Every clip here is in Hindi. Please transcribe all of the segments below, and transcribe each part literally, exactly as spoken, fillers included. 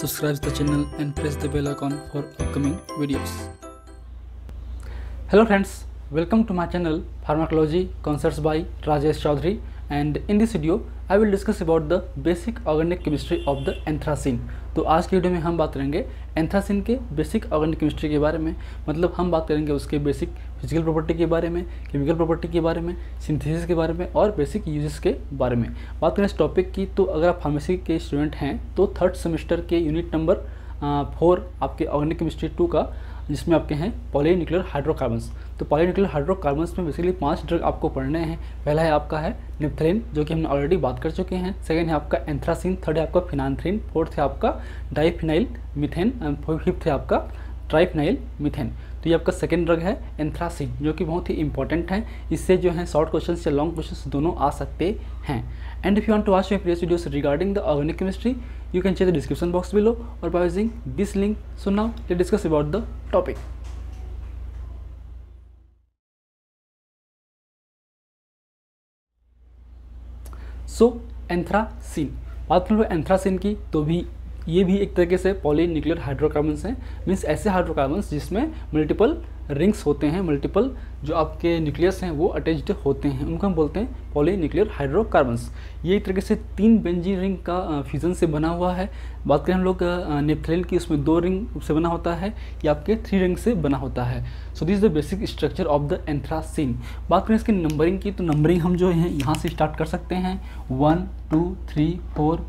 subscribe to the channel and press the bell icon for upcoming videos. Hello friends, welcome to my channel Pharmacology Concepts by Rajesh Choudhary, and in this video I will discuss about the basic organic chemistry of the anthracene. तो आज की वीडियो में हम बात करेंगे एंथ्रासिन के बेसिक ऑर्गेनिक केमिस्ट्री के बारे में, मतलब हम बात करेंगे उसके बेसिक फिजिकल प्रॉपर्टी के बारे में, केमिकल प्रॉपर्टी के बारे में, सिंथेसिस के बारे में और बेसिक यूजेस के बारे में बात करें इस टॉपिक की। तो अगर आप फार्मेसी के स्टूडेंट हैं तो थर्ड सेमेस्टर के यूनिट नंबर फोर आपके ऑर्गेनिक केमिस्ट्री टू का, जिसमें आपके हैं पॉलीन्यूक्लियर हाइड्रोकार्बन्स। तो पॉलीन्यूक्लियर हाइड्रोकार्बन्स में बेसिकली पांच ड्रग आपको पढ़ने हैं। पहला है आपका है नेप्थेलिन, जो कि हमने ऑलरेडी बात कर चुके हैं। सेकंड है आपका एंथ्रासिन, थर्ड है आपका फिनान्थ्रीन, फोर्थ है आपका डाइफिनाइल मिथेन एंड फिफ्थ है आपका ट्राइफिनाइल मिथेन। तो ये आपका सेकेंड ड्रग है एंथ्रासिन, जो कि बहुत ही इंपॉर्टेंट है। इससे जो है शॉर्ट क्वेश्चंस या लॉन्ग क्वेश्चंस दोनों आ सकते हैं। And if you want to watch my previous videos regarding the organic chemistry, you can check the description box below और by using this link. So now let's discuss about the topic. So anthracene, बात करें एंथ्रासिन की तो भी ये भी एक तरीके से पॉलीन्यूक्लियर हाइड्रोकार्बन्स हैं। मीन्स ऐसे हाइड्रोकार्बन्स जिसमें मल्टीपल रिंग्स होते हैं, मल्टीपल जो आपके न्यूक्लियस हैं वो अटैच्ड होते हैं, उनको हम बोलते हैं पॉलीन्यूक्लियर हाइड्रोकार्बन्स। ये एक तरीके से तीन बेंजीन रिंग का फ्यूजन से बना हुआ है। बात करें हम लोग नेप्थेलिन की, उसमें दो रिंग से बना होता है, ये आपके थ्री रिंग से बना होता है। So this is the basic structure of the anthracene. बात करें इसकी नंबरिंग की तो नंबरिंग हम जो है यहाँ से स्टार्ट कर सकते हैं, one two three four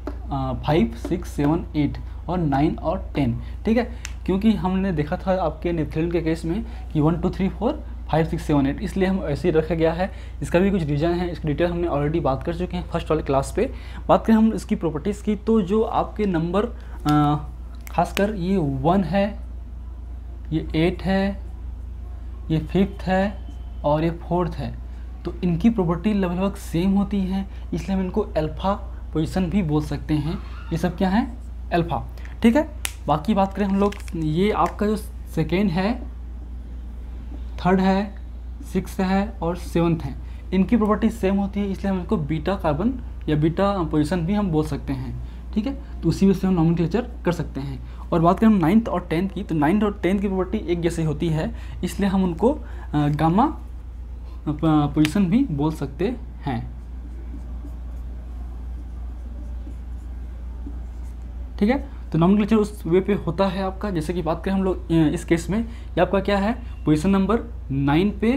five six seven eight और नाइन और टेन, ठीक है। क्योंकि हमने देखा था आपके नेप्थेलिन के केस में कि one two three four five six seven eight, इसलिए हम ऐसे ही रखा गया है। इसका भी कुछ रीजन है, इसकी डिटेल हमने ऑलरेडी बात कर चुके हैं फर्स्ट वाले क्लास पे। बात करें हम इसकी प्रॉपर्टीज़ की तो जो आपके नंबर खासकर ये वन है, ये एट है, ये फिफ्थ है और ये फोर्थ है, तो इनकी प्रॉपर्टी लगभग सेम होती है, इसलिए हम इनको अल्फ़ा पोजीशन भी बोल सकते हैं। ये सब क्या है, अल्फ़ा, ठीक है। बाकी बात करें हम लोग, ये आपका जो सेकेंड है, थर्ड है, सिक्स है और सेवन्थ है, इनकी प्रॉपर्टी सेम होती है, इसलिए हम इनको बीटा कार्बन या बीटा पोजीशन भी हम बोल सकते हैं, ठीक है। तो उसी वजह से हम नॉमेनक्लेचर कर सकते हैं। और बात करें हम नाइन्थ और टेंथ की तो नाइन्थ और टेंथ की प्रॉपर्टी एक जैसी होती है, इसलिए हम उनको गामा पोजीशन भी बोल सकते हैं, ठीक है। तो नॉमेनक्लेचर उस वे पे होता है आपका। जैसे कि बात करें हम लोग इस केस में, ये आपका क्या है पोजीशन नंबर नाइन पे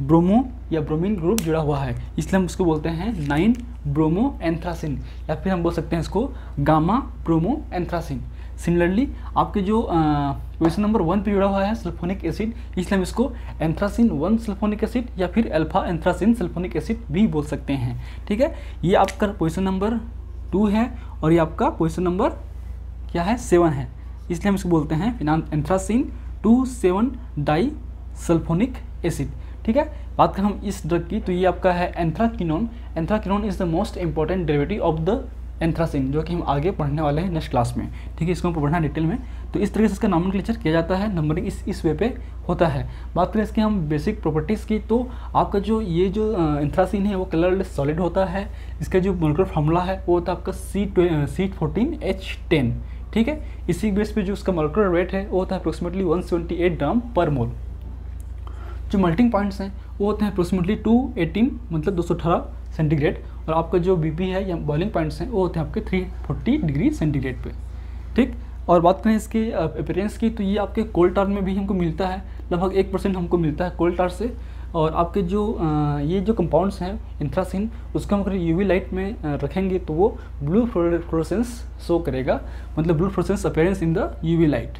ब्रोमो या ब्रोमीन ग्रुप जुड़ा हुआ है, इसलिए हम उसको बोलते हैं नाइन ब्रोमो एंथ्रासिन, या फिर हम बोल सकते हैं इसको गामा ब्रोमो एंथ्रासिन। सिमिलरली आपके जो पोजीशन नंबर वन पे जुड़ा हुआ है सल्फोनिक एसिड, इसलिए हम इसको एंथ्रासिन वन सल्फोनिक एसिड या फिर अल्फा एंथ्रासिन सल्फोनिक एसिड भी बोल सकते हैं, ठीक है। ये आपका पोजीशन नंबर टू है और ये आपका पोजीशन नंबर क्या है, सेवन है, इसलिए हम इसको बोलते हैं anthracene two seven di sulphonic acid, ठीक है। बात करें हम इस ड्रग की तो ये आपका है anthraquinone. Anthraquinone is the most important derivative of the anthracene, जो कि हम आगे पढ़ने वाले हैं नेक्स्ट क्लास में, ठीक है। इसको हम पढ़ना डिटेल में। तो इस तरीके से इसका नॉमेनक्लेचर किया जाता है, नंबरिंग इस इस वे पे होता है। बात करें इसकी हम बेसिक प्रॉपर्टीज़ की तो आपका जो ये जो एंथ्रासिन है वो कलरलेस सॉलिड होता है। इसका जो मोलिकुलर फार्मूला है वो होता है आपका सी फोर्टीन एच टेन, ठीक है। इसी बेस पे जो उसका मोलिकुलर वेट है वो होता है approximately one seventy eight gram per mole. जो मेल्टिंग पॉइंट्स हैं वो होते हैं अप्रोक्सीमेटली टू एटीन, मतलब दो सौ अठारह सेंटीग्रेड, और आपका जो बीपी है या बॉइलिंग पॉइंट्स हैं वो होते हैं आपके तीन सौ चालीस डिग्री सेंटीग्रेड पे, ठीक। और बात करें इसके अपीयरेंस की तो ये आपके कोल्ड टार में भी हमको मिलता है, लगभग एक परसेंट हमको मिलता है कोल्ड टार से। और आपके जो ये जो कंपाउंड्स हैं एंथ्रासिन, उसका हम अगर यूवी लाइट में रखेंगे तो वो ब्लू फ्लोरोसेंस शो करेगा, मतलब blue fluorescence appearance in the UV light,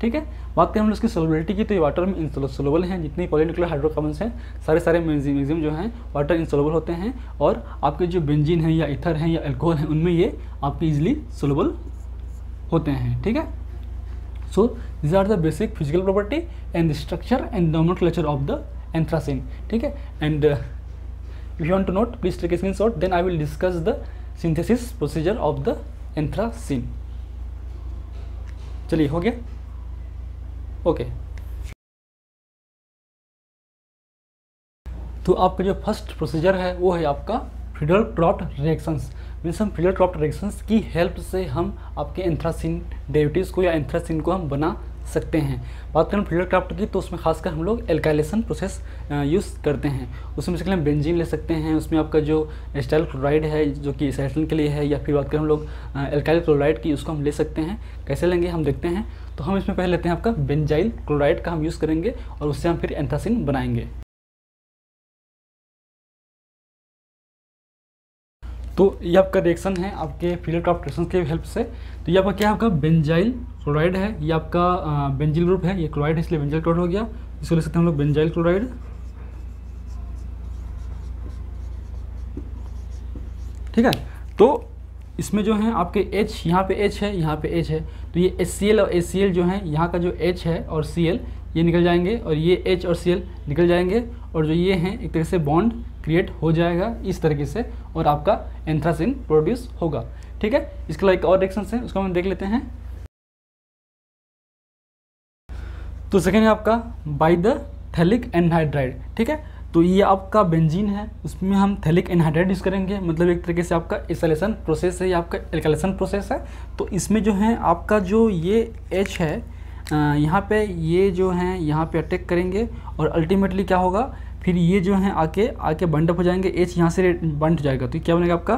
ठीक है। बात करें हम लोग इसकी सोलबिलिटी की तो ये वाटर में इंसोलेबल हैं। जितने पॉलीन्यूक्लियर हाइड्रोकार्बन्स हैं सारे सारे मैग्नीशियम जो हैं वाटर इंसोलेबल होते हैं, और आपके जो बेंजीन हैं या इथर हैं या अल्कोहल हैं उनमें ये आपके इजिली सोलेबल होते हैं, ठीक है। So these are the basic physical property and structure and nomenclature of the anthracene, ठीक है। And if you want to note please take screen shot, then I will discuss the synthesis procedure of the anthracene. चलिए, हो गया, ओके okay. तो आपका जो फर्स्ट प्रोसीजर है वो है आपका फ्रीडल-क्राफ्ट रिएक्शंस में हम फ्रीडल-क्राफ्ट रिएक्शंस की हेल्प से हम आपके एंथ्रासीन डेरिवेटिव्स को या एंथ्रासीन को हम बना सकते हैं। बात करें फ्रीडल-क्राफ्ट की तो उसमें खासकर हम लोग एल्काइलेशन प्रोसेस यूज़ करते हैं। उसमें से हम बेंजीन ले सकते हैं, उसमें आपका जो एसिटाइल क्लोराइड है जो कि एसिटिलीन के लिए है, या फिर बात करें हम लोग एल्काइल क्लोराइड की, उसको हम ले सकते हैं। कैसे लेंगे हम देखते हैं। तो हम इसमें पहले लेते हैं आपका बेंजाइल क्लोराइड का हम यूज़ करेंगे और उससे हम फिर एंथ्रासीन बनाएंगे। तो ये आपका रिएक्शन है आपके फ्रीडल-क्राफ्ट रिएक्शन के हेल्प से। तो ये आपका क्या है, आपका बेंजाइल क्लोराइड है, ये आपका बेंजिल ग्रुप है, ये क्लोराइड है इसलिए बेंजाइल क्लोराइड हो गया। इसको ले सकते हैं हम लोग बेंजाइल क्लोराइड। ठीक है, तो इसमें जो है आपके H, यहाँ पे H है, यहाँ पे H है, तो ये HCl और HCl जो है, यहाँ का जो H है और Cl ये निकल जाएंगे और ये H और Cl निकल जाएंगे और जो ये हैं एक तरह से बॉन्ड क्रिएट हो जाएगा इस तरीके से और आपका एंथ्रासीन प्रोड्यूस होगा। ठीक है, इसके अलावा एक और रिएक्शन है उसको हम देख लेते हैं। तो सेकेंड है आपका बाय द थैलिक एनहाइड्राइड। ठीक है, तो ये आपका बेंजीन है, उसमें हम थैलिक एनहाइड्राइड यूज़ करेंगे। मतलब एक तरीके से आपका एसाइलेशन प्रोसेस है या आपका एल्काइलेशन प्रोसेस है। तो इसमें जो है आपका जो ये H है यहाँ पे, ये जो है यहाँ पे अटैक करेंगे और अल्टीमेटली क्या होगा, फिर ये जो है आके आके बंड अप हो जाएंगे। H यहाँ से बंड हो जाएगा तो क्या बनेगा आपका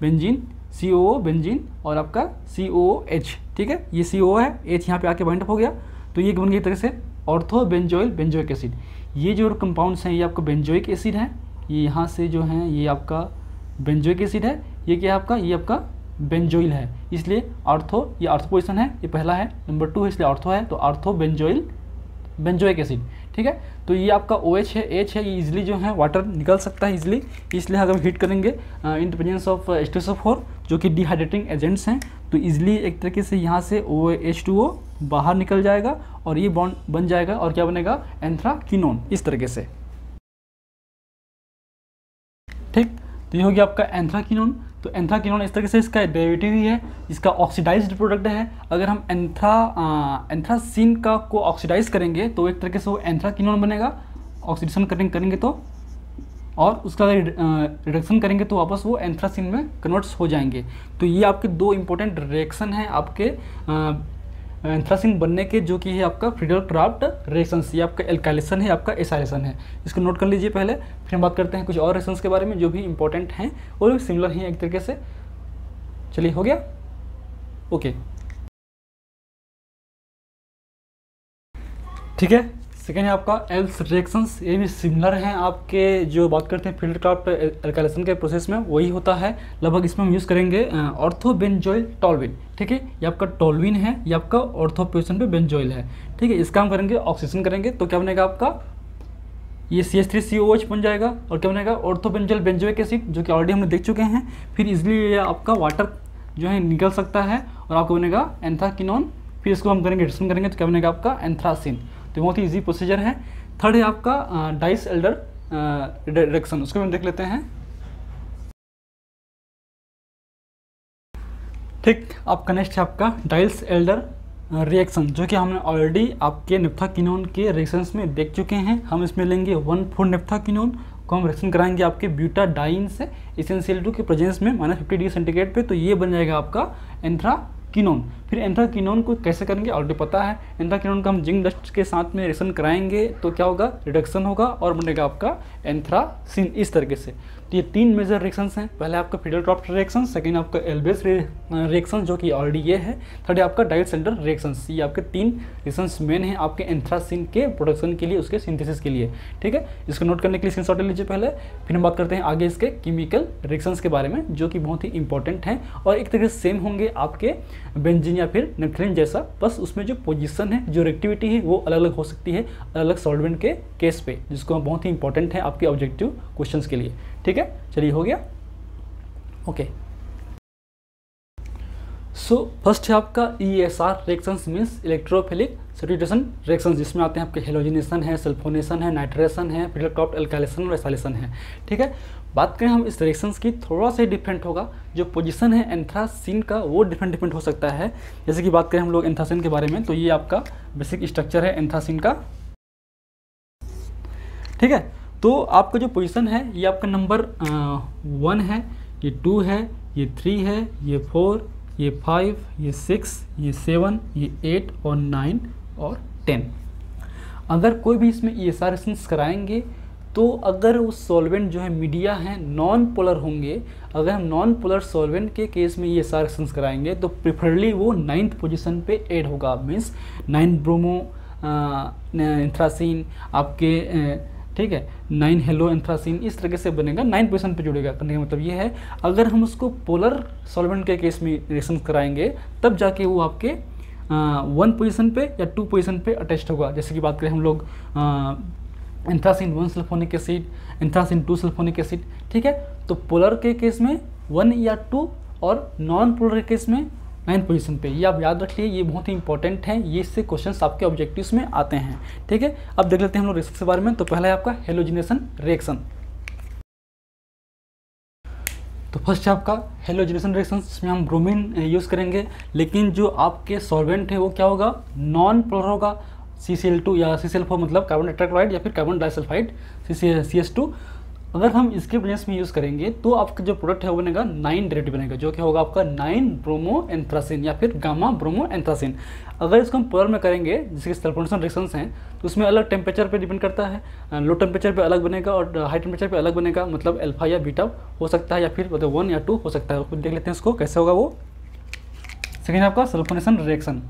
benzene C O O benzene और आपका C O O H। ठीक है, ये C O O है, H यहाँ पे आके बंड अप हो गया तो ये बन गई एक तरह से ऑर्थो बेंजोइल बेंजोइक एसिड। ये जो कंपाउंड्स हैं ये आपका बेंजोइक एसिड है, ये यहाँ से जो है ये आपका बेंजोइक एसिड है, ये क्या है आपका, ये आपका बेंजोइल है, इसलिए ऑर्थो, ये ऑर्थो पोजीशन है, ये पहला है, नंबर टू है इसलिए ऑर्थो है, तो ऑर्थो बेंजोइल बेंजोइक एसिड। ठीक है, तो ये आपका OH है, H है, ये इजिली जो है वाटर निकल सकता है इजिली, इसलिए अगर हम हीट करेंगे in the presence of H two S O four जो कि डिहाइड्रेटिंग एजेंट्स हैं तो इजिली एक तरीके से यहाँ से O H टू O बाहर निकल जाएगा और ये बॉन्ड बन जाएगा और क्या बनेगा, एंथ्राक्विनोन इस तरीके से। ठीक, तो ये हो गया आपका एंथ्राक्विनोन। तो एंथ्राक्विनोन इस तरीके से इसका डेरिवेटिव ही है, इसका ऑक्सीडाइज्ड प्रोडक्ट है। अगर हम एंथ्रा एंथ्रासीन का को ऑक्सीडाइज करेंगे तो एक तरीके से वो एंथ्राक्विनोन बनेगा, ऑक्सीडेशन करेंगे करेंगे तो, और उसका रिडक्शन करेंगे तो वापस वो एंथ्रासीन में कन्वर्ट्स हो जाएंगे। तो ये आपके दो इंपॉर्टेंट रिएक्शन हैं आपके आ, एंथ्रासीन बनने के, जो कि है आपका फ्रीडल-क्राफ्ट रिएक्शंस। ये आपका एल्काइलेशन है, आपका एसाइलेशन है, इसको नोट कर लीजिए पहले। फिर हम बात करते हैं कुछ और रिएक्शंस के बारे में जो भी इंपॉर्टेंट हैं और सिमिलर हैं एक तरीके से। चलिए, हो गया, ओके। ठीक है, सेकेंड है आपका एल्स रिएक्शंस। ये भी सिमिलर हैं आपके, जो बात करते हैं फ्रीडल-क्राफ्ट एल्काइलेशन के प्रोसेस में वही होता है लगभग। इसमें हम यूज़ करेंगे ऑर्थोबेंजोइल टॉलविन। ठीक है, ये आपका टॉलविन है, ये आपका ऑर्थो पोजीशन पे बेंजोइल है। ठीक है, इसका हम करेंगे ऑक्सीडेशन करेंगे तो क्या बनेगा आपका, ये C H three C O H बन जाएगा और क्या बनेगा, ऑर्थोबेंजोइल बेंजोइक एसिड जो कि ऑलरेडी हमने देख चुके हैं। फिर इसलिए आपका वाटर जो है निकल सकता है और आपका बनेगा एंथ्राक्विनोन। फिर इसको हम करेंगे रिडक्शन करेंगे तो क्या बनेगा आपका एंथ्रासीन। तो बहुत ही ईजी प्रोसीजर है। थर्ड है आपका डाइस-एल्डर रिडक्शन, उसको हम देख लेते हैं। ठीक, आपका नेक्स्ट है आपका डाइल्स-एल्डर रिएक्शन जो कि हमने ऑलरेडी आपके नेप्थाक्विनोन के रिएक्शंस में देख चुके हैं। हम इसमें लेंगे वन फोर नेप्थाक्विनोन को हम रिएक्शन कराएंगे आपके ब्यूटाडाइन से एसेंशियल टू के प्रेजेंस में माइनस फिफ्टी डिग्री सेंटीग्रेड पे, तो ये बन जाएगा आपका एंथ्राक्विनोन। फिर एंथ्राक्विनोन को कैसे करेंगे ऑलरेडी पता है। एंथ्राक्विनोन का हम जिंक डस्ट के साथ में रिएक्शन कराएंगे तो क्या होगा, रिडक्शन होगा और बनेगा आपका एंथ्रासीन इस तरीके से। ये तीन मेजर रिएक्शंस हैं, पहले आपका फ्रीडल-क्राफ्ट रिएक्शन, सेकंड आपका एल्बेस रिएक्शन जो कि ऑलरेडी ये है, थर्ड आपका डाइल्स-एल्डर रिएक्शंस। ये आपके तीन रिएक्शंस मेन हैं आपके एंथ्रासीन के प्रोडक्शन के लिए, उसके सिंथेसिस के लिए। ठीक है, इसको नोट करने के लिए स्क्रीनशॉट ले लीजिए पहले। फिर हम बात करते हैं आगे इसके केमिकल रिएक्शंस के बारे में जो कि बहुत ही इंपॉर्टेंट हैं और एक तरह से सेम होंगे आपके बेंजीन या फिर नैप्थलीन जैसा, बस उसमें जो पोजिशन है, जो रिएक्टिविटी है वो अलग अलग हो सकती है अलग अलग सॉल्वेंट के केस पे, जिसको बहुत ही इंपॉर्टेंट है आपके ऑब्जेक्टिव क्वेश्चन के लिए। ठीक है, चलिए, हो गया, ओके। सो फर्स्ट है आपका E S R reactions means electrophilic substitution reactions, जिसमें आते हैं आपके हेलोजिनेशन है, सल्फोनेशन है, नाइट्रेशन है, फ्रीडल-क्राफ्ट एल्काइलेशन और एसाइलेशन है। ठीक है, बात करें हम इस रिएक्शंस की, थोड़ा सा डिफरेंट होगा, जो पोजीशन है एंथ्रासीन का वो डिफरेंट डिफरेंट हो सकता है। जैसे कि बात करें हम लोग एंथ्रासीन के बारे में तो ये आपका बेसिक स्ट्रक्चर है एंथ्रासीन का। ठीक है, तो आपका जो पोजीशन है ये आपका नंबर वन है, ये टू है, ये थ्री है, ये फोर, ये फाइव, ये सिक्स, ये सेवन, ये एट और नाइन और टेन। अगर कोई भी इसमें ई एस आर एसेंस कराएंगे तो अगर वो सॉल्वेंट जो है मीडिया है नॉन पोलर होंगे, अगर हम नॉन पोलर सॉल्वेंट के केस में ये सारे रिएक्शंस कराएंगे तो प्रिफरली वो नाइन्थ पोजीशन पे ऐड होगा, मीन्स नाइन ब्रोमो एंथ्रासिन आपके आ, ठीक है, नाइन हेलो एंथ्रासिन इस तरीके से बनेगा, नाइन पोजीशन पे जुड़ेगा। करने का मतलब ये है अगर हम उसको पोलर सॉल्वेंट के केस में रिएक्शंस कराएंगे तब जाके वो आपके वन पोजीशन पे या टू पोजीशन पे अटैच होगा। जैसे कि बात करें हम लोग आ, anthracene one sulphonic acid, anthracene two sulphonic acid, ठीक है। तो पोलर के केस में वन या टू और नॉन पोलर के केस में नाइन पोजीशन पे, ये आप याद रखिए, ये बहुत ही इंपॉर्टेंट है, ये इससे क्वेश्चंस आपके ऑब्जेक्टिव्स में आते हैं, ठीक है। अब देख लेते हैं हम लोग रिएक्शन के बारे में। तो पहला है आपका हेलोजिनेशन रिएक्शन। तो फर्स्ट है आपका हेलोजिनेशन रिएक्शन, जिसमें हम ब्रोमीन यूज़ करेंगे, लेकिन जो आपके सॉल्वेंट है वो क्या होगा, नॉन पोलर होगा, सी सी एल टू या सी सी एल फोर मतलब कार्बन टेट्राक्लोराइड या फिर carbon disulphide C C S two. अगर हम इसके प्लेस में यूज़ करेंगे तो आपका जो प्रोडक्ट है वो बनेगा नाइन डेरिवेटिव बनेगा, जो क्या होगा आपका नाइन ब्रोमो एंथ्रासिन या फिर गामा ब्रोमो एंथ्रासिन। अगर इसको हम पोलर में करेंगे जिसके सल्फोनेशन रिएक्शंस हैं तो उसमें अलग टेम्परेचर पे डिपेंड करता है, लो टेम्परेचर पे अलग बनेगा और हाई टेम्परेचर पे अलग बनेगा, मतलब अल्फा या बीटा हो सकता है या फिर मतलब वन या टू हो सकता है। देख लेते हैं इसको कैसे होगा वो। सेकेंड आपका सल्फोनेशन रिएक्शन,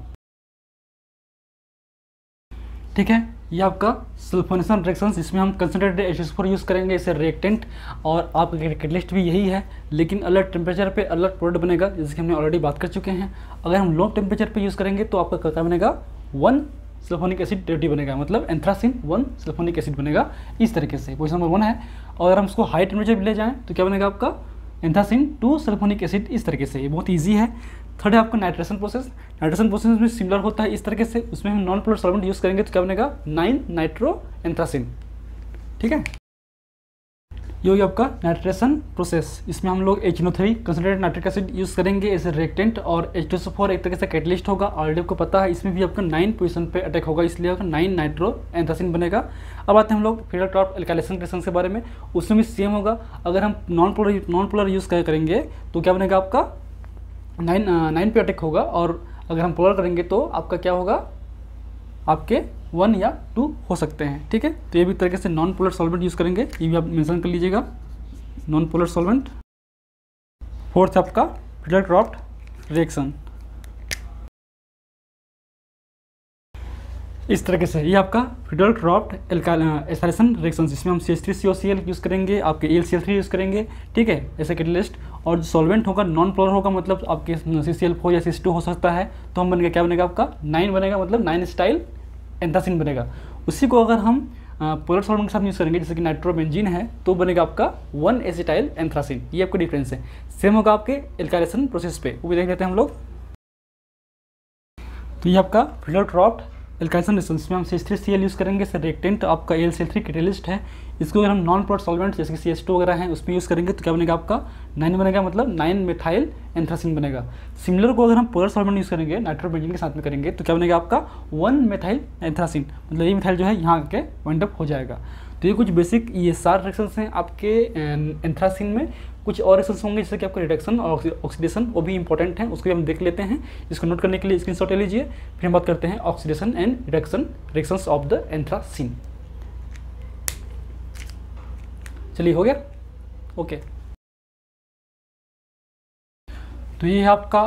ठीक है, ये आपका सल्फोनेशन रिएक्शंस, इसमें हम concentrated H S four use करेंगे इसे रिएक्टेंट, और आपका कैटलिस्ट भी यही है, लेकिन अलग टेम्परेचर पे अलग प्रोडक्ट बनेगा, जिसकी हमने ऑलरेडी बात कर चुके हैं। अगर हम लो टेम्परेचर पे यूज़ करेंगे तो आपका क्या बनेगा, वन सल्फोनिक एसिड डेरिवेटिव बनेगा, मतलब एंथ्रासिन वन सल्फोनिक एसिड बनेगा, इस तरीके से पोजीशन नंबर वन है। और अगर हम इसको हाई टेम्परेचर भी ले जाएँ तो क्या बनेगा आपका एंथ्रासिन टू सल्फोनिक एसिड, इस तरीके से, ये बहुत ईजी है। थर्ड है आपका नाइट्रेशन प्रोसेस। नाइट्रेशन प्रोसेस में सिमिलर होता है इस तरीके से, उसमें हम नॉन पोलर सॉल्वेंट यूज़ करेंगे तो क्या बनेगा, नाइन नाइट्रो एंथ्रासिन, ठीक है। ये होगी आपका नाइट्रेशन प्रोसेस, इसमें हम लोग H N O three concentrated nitric acid use करेंगे एज ए रिएक्टेंट, और H two S O four एक तरीके से कैटलिस्ट होगा, ऑलरेडी आपको पता है, इसमें भी आपका नाइन पोजीशन पे अटैक होगा, इसलिए नाइन नाइट्रो एंथ्रासिन बनेगा। अब आते हैं हम लोग फ्रीडल-क्राफ्ट एल्काइलेशन रिएक्शन के बारे में, उसमें भी सेम होगा। अगर हम non polar non polar use करेंगे तो क्या बनेगा आपका नाइन नाइन पे अटैक होगा, और अगर हम पोलर करेंगे तो आपका क्या होगा, आपके वन या टू हो सकते हैं, ठीक है। तो ये भी तरीके से नॉन पोलर सॉल्वेंट यूज़ करेंगे, ये भी आप मेंशन कर लीजिएगा, नॉन पोलर सॉल्वेंट। फोर्थ आपका फ्रीडल-क्राफ्ट रिएक्शन, इस तरीके से, ये आपका फ्रीडल-क्राफ्ट एल्काइलेशन रिएक्शन, जिसमें हम C H three C O C L use करेंगे, आपके L C L three use करेंगे, ठीक है, ऐसे कैटलिस्ट, और सॉल्वेंट होगा नॉन पोलर होगा, मतलब आपके सी सी एल फोर या सी सी टू हो सकता है, तो हम बनेगा क्या बनेगा आपका नाइन बनेगा, मतलब नाइन स्टाइल एंथ्रासिन बनेगा। उसी को अगर हम पोलर सॉल्वेंट के साथ यूज़ करेंगे जैसे कि नाइट्रोबेंजीन है तो बनेगा आपका वन एसिटाइल एंथ्रासिन, ये आपका डिफरेंस है। सेम होगा आपके एल्काइलेशन प्रोसेस पे, वो भी देख लेते हैं हम लोग। तो ये आपका फ्रीडल-क्राफ्ट एल्काइलेशन रिएक्शन, इसमें हम C H three C L use करेंगे सर रिएक्टेंट, आपका L C L three catalyst है, इसको अगर हम नॉन पोलर सॉल्वेंट जैसे कि सी एच टू वगैरह हैं उसमें यूज़ करेंगे तो क्या बनेगा आपका नाइन बनेगा, मतलब नाइन मेथाइल एंथ्रासिन बनेगा। सिमिलर को अगर हम पोलर सॉल्वेंट यूज़ करेंगे नाइट्रोबेंजीन के साथ में करेंगे तो क्या बनेगा आपका वन मेथाइल एंथ्रासिन, मतलब ये मिथाइल जो है यहाँ के वाइंड अप हो जाएगा। तो ये कुछ basic E S R reactions हैं आपके एंथ्रासिन में। कुछ और रिएक्शंस होंगे जैसे कि आपका रिडक्शन और ऑक्सीडेशन, वो भी इंपॉर्टेंट है, उसको भी हम देख लेते हैं। इसको नोट करने के लिए स्क्रीनशॉट ले लीजिए। फिर हम बात करते हैं oxidation and reduction reactions of the anthracene. चलिए, हो गया, ओके। तो ये है आपका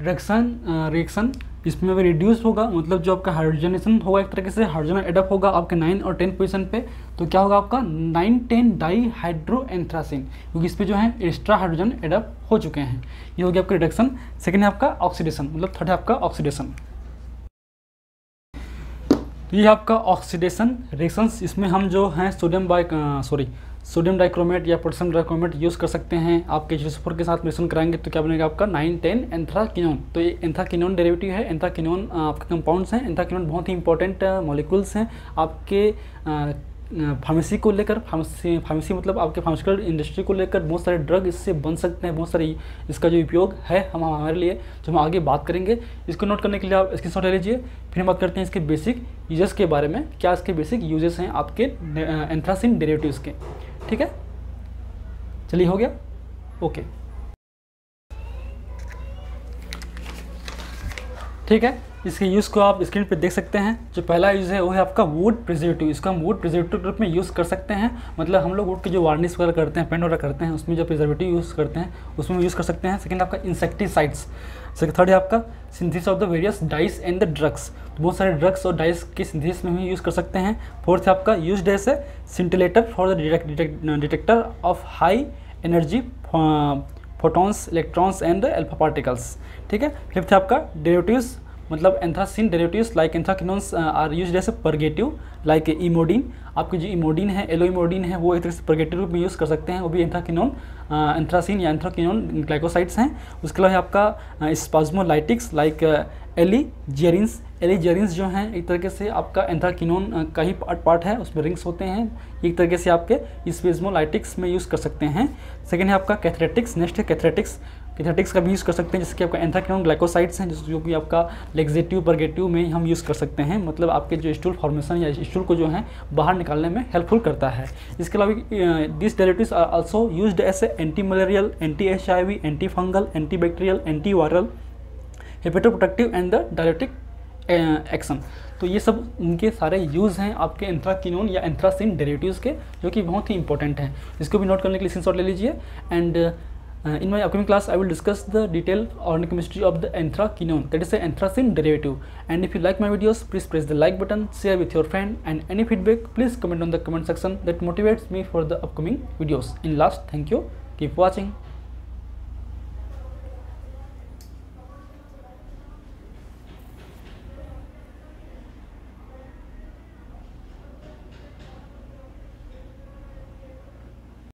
रिडक्शन रिएक्शन, इसमें भी रिड्यूस होगा, मतलब जो आपका हाइड्रोजनेशन होगा एक तरीके से हाइड्रोजन एडअप होगा आपके नाइन और टेन पोजीशन पे, तो क्या होगा आपका nine ten dihydro anthracene, क्योंकि इस पर जो है एक्स्ट्रा हाइड्रोजन एडअप हो चुके हैं। ये हो गया आपका रिडक्शन। सेकेंड है आपका ऑक्सीडेशन, मतलब थर्ड है आपका ऑक्सीडेशन। तो ये आपका ऑक्सीडेशन रिएक्शंस, इसमें हम जो हैं sodium bi sorry sodium dichromate या पोटेशियम डाइक्रोमेट यूज़ कर सकते हैं। आपके एच टू एस फोर के साथ रिएक्शन कराएंगे तो क्या बनेगा आपका नाइन टेन एंथ्राक्विनोन, तो ये एंथ्राक्विनोन डेरिवेटिव है। एंथ्राक्विनोन आपके कंपाउंड्स हैं, एंथ्राक्विनोन बहुत ही इंपॉर्टेंट मॉलिक्यूल्स हैं आपके फार्मेसी को लेकर, फार्मेसी फार्मेसी मतलब आपके फार्मास्यूटिकल इंडस्ट्री को लेकर बहुत सारे ड्रग इससे बन सकते हैं, बहुत सारे इसका जो उपयोग है हम हमारे लिए जो हम आगे बात करेंगे। इसको नोट करने के लिए आप स्क्रीनशॉट ले लीजिए। फिर हम बात करते हैं इसके बेसिक यूजेस के बारे में, क्या इसके बेसिक यूजेस हैं आपके एंथ्रासिन डेरेटिव्स के, ठीक है। चलिए हो गया, ओके ठीक है। इसके यूज़ को आप स्क्रीन पे देख सकते हैं। जो पहला यूज़ है वो है आपका वुड प्रिजर्वेटिव। इसका हम वुड प्रिजर्वेटिव रूप में यूज़ कर सकते हैं, मतलब हम लोग वुड के जो वार्निश वगैरह करते हैं, पेंट वगैरह करते हैं, उसमें जो प्रिजर्वेटिव यूज़ करते हैं उसमें यूज़ कर सकते हैं। सेकंड आपका इंसेक्टिसाइड्स। सेकंड थर्ड है आपका synthesis of the various dyes and the drugs, तो बहुत सारे ड्रग्स और डाइस के सिंथेसिस में हम यूज़ कर सकते हैं। फोर्थ है आपका use as a scintillator for the detector of high energy photons, electrons and alpha particles, ठीक है। फिफ्थ है आपका डेरिवेटिव्स, मतलब anthracene derivatives like anthraquinones are use as a purgative like emodin. आपके जो इमोडीन है, एलोइमोडीन है, वो एक तरह से पर्गेटिव रूप में यूज़ कर सकते हैं, वो भी एंथ्राक्विनोन एंथ्रासिन या एंथ्राक्विनोन ग्लाइकोसाइड्स हैं। उसके अलावा आपका स्पास्मोलाइटिक्स लाइक एलीजेरिन्स। एलीजेरिन्स जो हैं एक तरीके से आपका एंथ्राक्विनोन का ही पार्ट पार्ट है, उसमें रिंग्स होते हैं, एक तरीके से आपके स्पास्मोलाइटिक्स में यूज़ कर सकते हैं। सेकेंड है आपका कैथरेटिक्स। नेक्स्ट है कैथरेटिक्स। कैथरेटिक्स का भी यूज़ कर सकते हैं, जिसके आपका एंथ्राक्विनोन ग्लाइकोसाइड्स हैं, जो कि आपका लैक्सेटिव पर्गेटिव में हम यूज़ कर सकते हैं, मतलब आपके जो स्टूल फॉर्मेशन या स्टूल को जो है बाहर निकालने में हेल्पफुल करता है। इसके अलावा this derivatives are also used as a anti malarial, anti H I V, anti fungal, anti bacterial, anti viral, hepato protective and the diuretic action. तो ये सब उनके सारे यूज़ हैं आपके एंथ्राक्विनोन या एंथ्रासिन डेरिवेटिव्स के, जो कि बहुत ही इंपॉर्टेंट हैं। इसको भी नोट करने के लिए स्क्रीनशॉट ले लीजिए। And Uh, in my upcoming class I will discuss the detailed organic chemistry of the anthraquinone, that is the anthracene derivative. And if you like my videos, please press the like button, share with your friend, and any feedback please comment on the comment section, that motivates me for the upcoming videos. In last, thank you, keep watching.